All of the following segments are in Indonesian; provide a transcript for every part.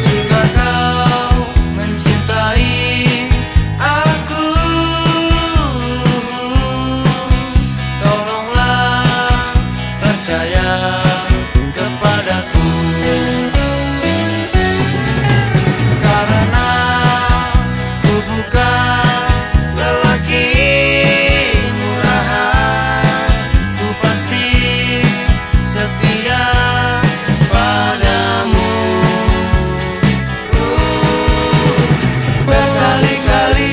Jika kau mencintai aku, tolonglah percaya kepadaku, karena ku bukan lelaki murahan, ku pasti setia padamu. Berkali-kali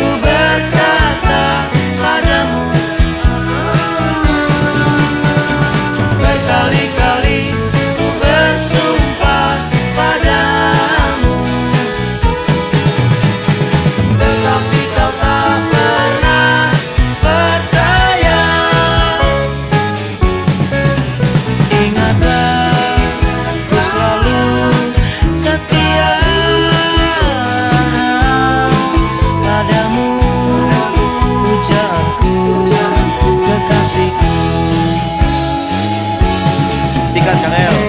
ku berkata padamu, berkali-kali ku bersumpah padamu, tetapi kau tak pernah percaya. Ingatlah, ku selalu setia padamu, pujaanku, kekasihku. Sikat Kang El.